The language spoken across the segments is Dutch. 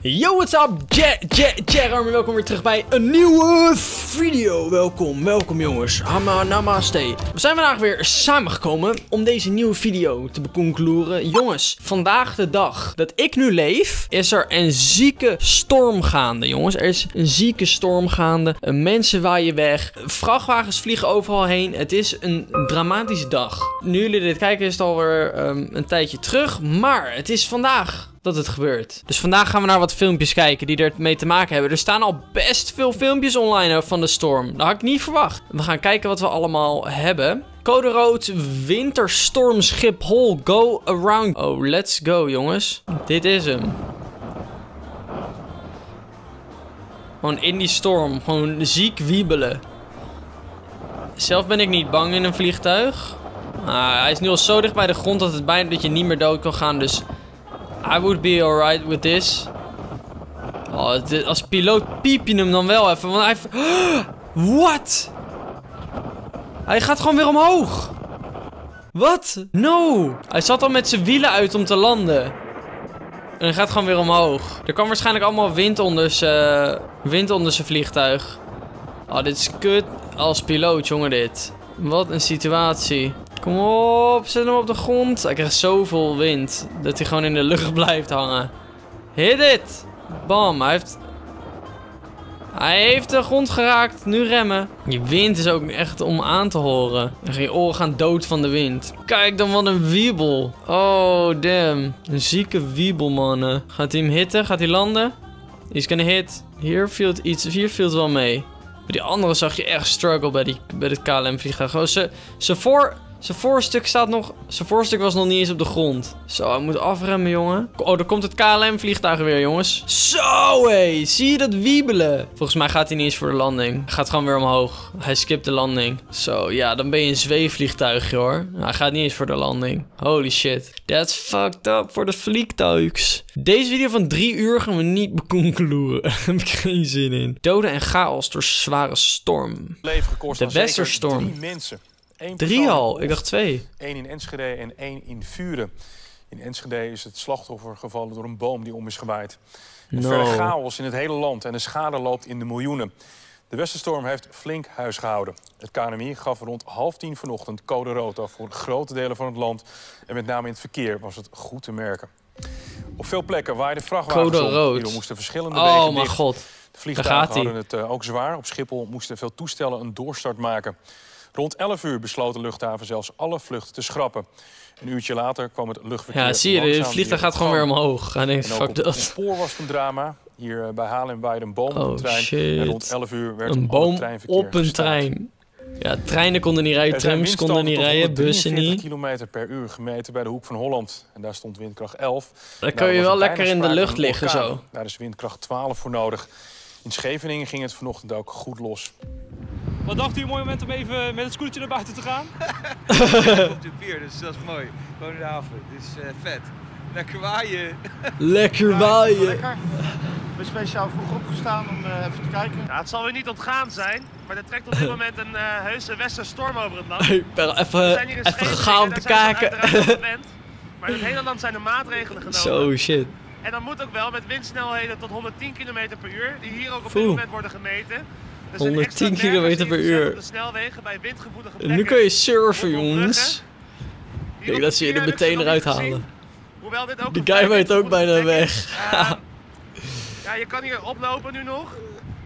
Yo, what's up? JRRM, welkom weer terug bij een nieuwe video. Welkom jongens. Namaste. We zijn vandaag weer samengekomen om deze nieuwe video te beconcluren. Jongens, vandaag de dag dat ik nu leef, is er een zieke storm gaande, jongens. Er is een zieke storm gaande. Mensen waaien weg. Vrachtwagens vliegen overal heen. Het is een dramatische dag. Nu jullie dit kijken is het alweer een tijdje terug, maar het is vandaag dat het gebeurt. Dus vandaag gaan we naar wat filmpjes kijken die ermee te maken hebben. Er staan al best veel filmpjes online van de storm. Dat had ik niet verwacht. We gaan kijken wat we allemaal hebben. Code rood, winterstorm Schiphol, go around. Oh, let's go jongens. Dit is hem. Gewoon in die storm. Gewoon ziek wiebelen. Zelf ben ik niet bang in een vliegtuig. Hij is nu al zo dicht bij de grond dat het bijna dat je niet meer dood kan gaan. Dus I would be alright with this. Oh, als piloot piep je hem dan wel even. Want hij... What? Hij gaat gewoon weer omhoog. Wat? No. Hij zat al met zijn wielen uit om te landen. En hij gaat gewoon weer omhoog. Er kwam waarschijnlijk allemaal wind onder zijn vliegtuig. Oh, dit is kut als piloot, jongen dit. Wat een situatie. Kom op, zet hem op de grond. Hij krijgt zoveel wind dat hij gewoon in de lucht blijft hangen. Hit it! Bam, hij heeft de grond geraakt. Nu remmen. Die wind is ook echt om aan te horen. Je oren gaan dood van de wind. Kijk dan, wat een wiebel. Oh, damn. Een zieke wiebel, mannen. Gaat hij hem hitten? Gaat hij landen? He's gonna hit. Hier viel het wel mee. Bij die andere zag je echt struggle bij het KLM-vliegtuig. Oh, zijn voorstuk staat nog... Zijn voorstuk was nog niet eens op de grond. Zo, hij moet afremmen, jongen. Oh, daar komt het KLM-vliegtuig weer, jongens. Zo, hé! Zie je dat wiebelen? Volgens mij gaat hij niet eens voor de landing. Hij gaat gewoon weer omhoog. Hij skipt de landing. Zo, ja, dan ben je een zweefvliegtuigje, hoor. Hij gaat niet eens voor de landing. Holy shit. That's fucked up voor de vliegtuigs. Deze video van 3 uur gaan we niet beconcluren. Daar heb ik geen zin in. Doden en chaos door zware storm. De Westerstorm. 3 al? Ik dacht 2. 1 in Enschede en 1 in Vuren. In Enschede is het slachtoffer gevallen door een boom die om is gewaaid. Verder chaos in het hele land en de schade loopt in de miljoenen. De westerstorm heeft flink huis gehouden. Het KNMI gaf rond 9:30 vanochtend code rood af voor grote delen van het land. En met name in het verkeer was het goed te merken. Op veel plekken waaide vrachtwagens code rood. Hierdoor moesten verschillende wegen dicht. Oh mijn god. De vliegtuigen hadden het ook zwaar. Op Schiphol moesten veel toestellen een doorstart maken. Rond 11 uur besloot de luchthaven zelfs alle vluchten te schrappen. Een uurtje later kwam het luchtverkeer. Ja, zie je, het vliegtuig gaat gewoon weer omhoog. En denk, fuck dat. Op het spoor was het een drama. Hier bij Halemweiden een boom op een trein. Shit. En rond 11 uur werd een boom op een trein. Ja, treinen konden niet rijden, trams konden niet rijden, bussen niet. 143 km per uur gemeten bij de hoek van Holland. En daar stond windkracht 11. Daar kun je wel lekker in de lucht liggen zo. Daar is windkracht 12 voor nodig. In Scheveningen ging het vanochtend ook goed los. Wat dacht u, een mooi moment om even met het scootertje naar buiten te gaan? Op de pier, dus dat is mooi. Gewoon in de haven, dus vet. Lekker waaien. Lekker waaien. Lekker. We zijn speciaal vroeg opgestaan om even te kijken. Ja, het zal weer niet ontgaan zijn, maar er trekt op dit moment een heuse westerstorm over het land. Ik ben even gegaan om te kijken. Maar in het hele land zijn er maatregelen genomen. Zo, shit. En dat moet ook wel met windsnelheden tot 110 km/u, die hier ook op dit moment worden gemeten. Dus 110 km/u. En nu kun je surfen, jongens. Ik denk dat ze je er meteen eruit halen. Die guy weet ook bijna weg. Ja, je kan hier oplopen nu nog,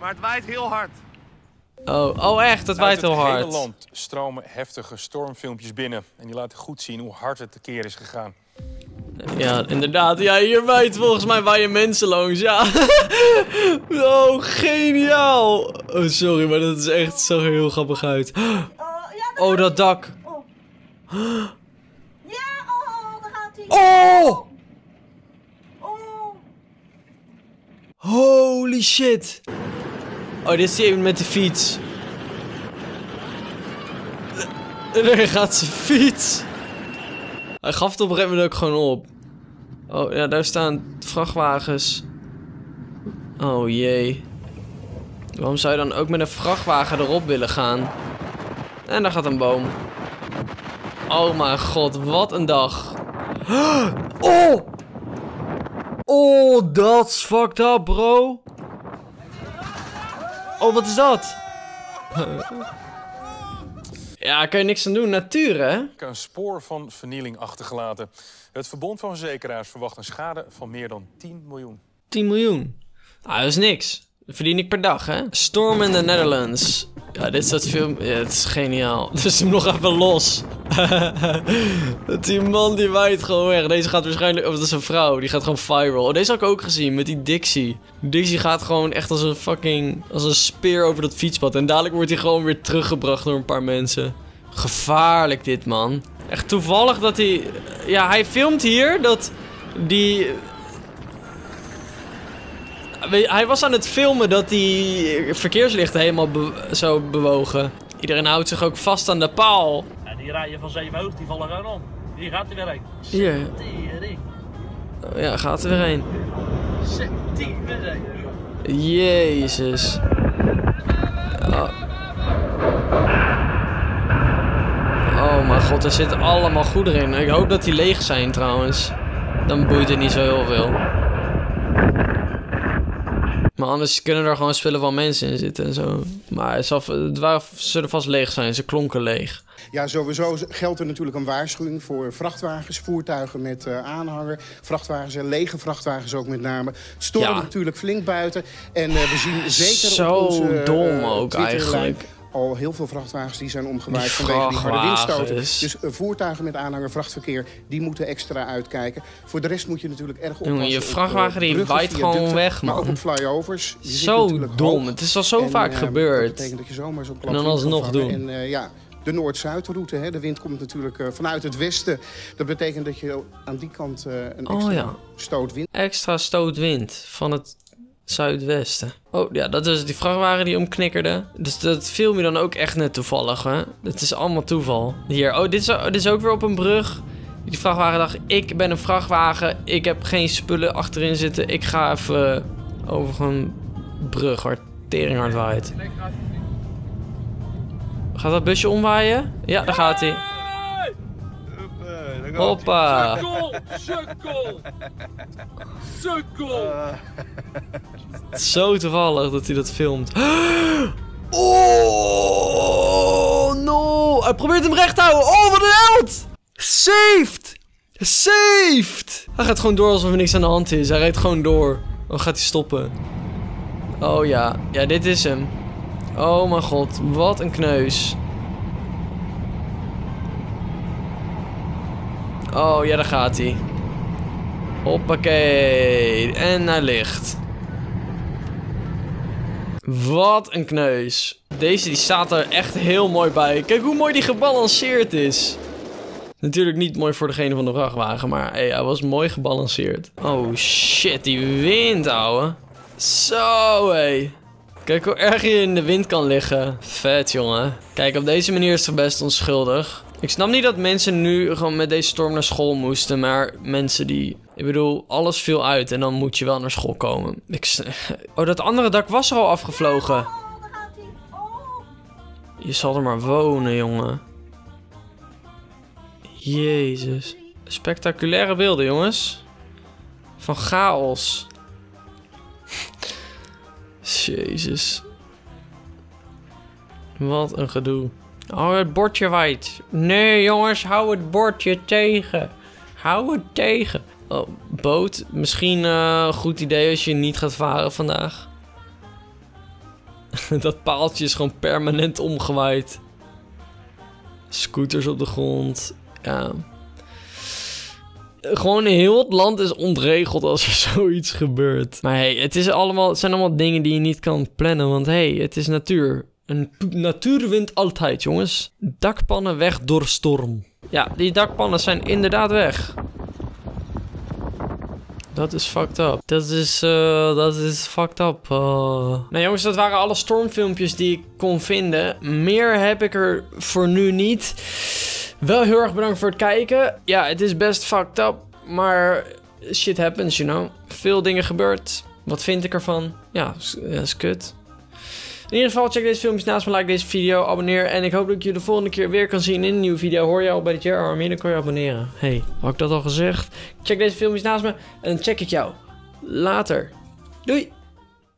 maar het waait heel hard. Oh echt, het waait heel hard. Uit het hele land stromen heftige stormfilmpjes binnen. En die laten goed zien hoe hard het tekeer is gegaan. Ja, inderdaad. Ja, hier waait volgens mij waaien mensen langs, ja. Oh, geniaal. Oh, sorry, maar dat is echt zo heel grappig uit. Oh, dat dak. Ja, oh, daar gaat hij. Oh! Holy shit. Oh, dit is even met de fiets. Daar gaat zijn fiets. Hij gaf het op een gegeven moment ook gewoon op. Oh, ja, daar staan vrachtwagens. Oh, jee. Waarom zou je dan ook met een vrachtwagen erop willen gaan? En daar gaat een boom. Oh mijn god, wat een dag. Oh! Oh, dat's fucked up, bro. Oh, wat is dat? Ja, daar kan je niks aan doen. Natuur, hè? Een spoor van vernieling achtergelaten. Het Verbond van Verzekeraars verwacht een schade van meer dan 10 miljoen. 10 miljoen? Ah, dat is niks. Dat verdien ik per dag, hè? Storm in the Netherlands. Ja, dit soort film... Ja, het is geniaal. Het is hem nog even los. Die man die waait gewoon weg. Deze gaat waarschijnlijk... Of dat is een vrouw. Die gaat gewoon viral. Oh, deze had ik ook gezien. Met die Dixie. Dixie gaat gewoon echt als een fucking... Als een speer over dat fietspad. En dadelijk wordt hij gewoon weer teruggebracht door een paar mensen. Gevaarlijk dit, man. Echt toevallig dat hij... Ja, hij filmt hier dat... Die... Hij was aan het filmen dat die verkeerslichten helemaal zo bewogen. Iedereen houdt zich ook vast aan de paal. Ja, die rijden van 7 hoog, die vallen gewoon om. Hier gaat er weer een. Hier. Oh, ja, gaat er weer een. Jezus. Oh. Oh mijn god, er zitten allemaal goederen in. Ik hoop dat die leeg zijn trouwens. Dan boeit het niet zo heel veel. Maar anders kunnen er gewoon spullen van mensen in zitten en zo. Maar het zullen vast leeg zijn, ze klonken leeg. Ja, sowieso geldt er natuurlijk een waarschuwing voor vrachtwagens, voertuigen met aanhanger. Vrachtwagens en lege vrachtwagens ook met name. Het stormt natuurlijk flink buiten. En we zien zeker zo op onze dom ook eigenlijk. Al heel veel vrachtwagens die zijn omgewaaid vanwege die harde windstoten. Dus voertuigen met aanhanger, vrachtverkeer, die moeten extra uitkijken. Voor de rest moet je natuurlijk erg oppassen. Jongen, je vrachtwagen die waait gewoon weg, man. Maar ook op flyovers. Zo dom. Het is al zo vaak gebeurd. Dat betekent dat je zomaar zo'n klap en dan alsnog doen. En ja, de Noord-Zuidroute. De wind komt natuurlijk vanuit het westen. Dat betekent dat je aan die kant een extra stootwind... Extra stootwind van het... Zuidwesten. Oh ja, dat is die vrachtwagen die omknikkerde. Dus dat film je dan ook echt net toevallig, hè? Het is allemaal toeval. Hier, oh, dit is ook weer op een brug. Die vrachtwagen dacht, ik ben een vrachtwagen. Ik heb geen spullen achterin zitten. Ik ga even over een brug waar tering hard waait. Gaat dat busje omwaaien? Ja, daar gaat hij. Hoppa! Sukkel! Zo toevallig dat hij dat filmt. Oh no! Hij probeert hem recht te houden. Oh, wat een held! Saved! Saved! Hij gaat gewoon door alsof er niks aan de hand is. Hij rijdt gewoon door. Dan gaat hij stoppen. Oh ja. Ja, dit is hem. Oh mijn god. Wat een kneus. Oh, ja, daar gaat hij. Hoppakee. En hij ligt. Wat een kneus. Deze die staat er echt heel mooi bij. Kijk hoe mooi die gebalanceerd is. Natuurlijk niet mooi voor degene van de vrachtwagen, maar hey, hij was mooi gebalanceerd. Oh shit, die wind, ouwe. Zo, hé. Kijk hoe erg je in de wind kan liggen. Vet, jongen. Kijk, op deze manier is het best onschuldig. Ik snap niet dat mensen nu gewoon met deze storm naar school moesten, maar mensen die... Ik bedoel, alles viel uit en dan moet je wel naar school komen. Oh, dat andere dak was er al afgevlogen. Je zal er maar wonen, jongen. Jezus. Spectaculaire beelden, jongens. Van chaos. Jezus. Wat een gedoe. Oh, het bordje waait. Nee, jongens, hou het bordje tegen. Hou het tegen. Oh, boot. Misschien een goed idee als je niet gaat varen vandaag. Dat paaltje is gewoon permanent omgewaaid. Scooters op de grond. Ja. Gewoon heel het land is ontregeld als er zoiets gebeurt. Maar hey, het zijn allemaal dingen die je niet kan plannen. Want hey, het is natuur. Een natuur wint altijd, jongens. Dakpannen weg door storm. Ja, die dakpannen zijn inderdaad weg. Dat is fucked up. Dat is fucked up. Nou jongens, dat waren alle stormfilmpjes die ik kon vinden. Meer heb ik er voor nu niet. Wel heel erg bedankt voor het kijken. Ja, het is best fucked up. Maar shit happens, you know. Veel dingen gebeurt. Wat vind ik ervan? Ja, dat is kut. In ieder geval, check deze filmpjes naast me, like deze video, abonneer. En ik hoop dat ik je de volgende keer weer kan zien in een nieuwe video. Hoor je al bij de JRRM, dan kan je abonneren. Hey, had ik dat al gezegd? Check deze filmpjes naast me en dan check ik jou. later. Doei!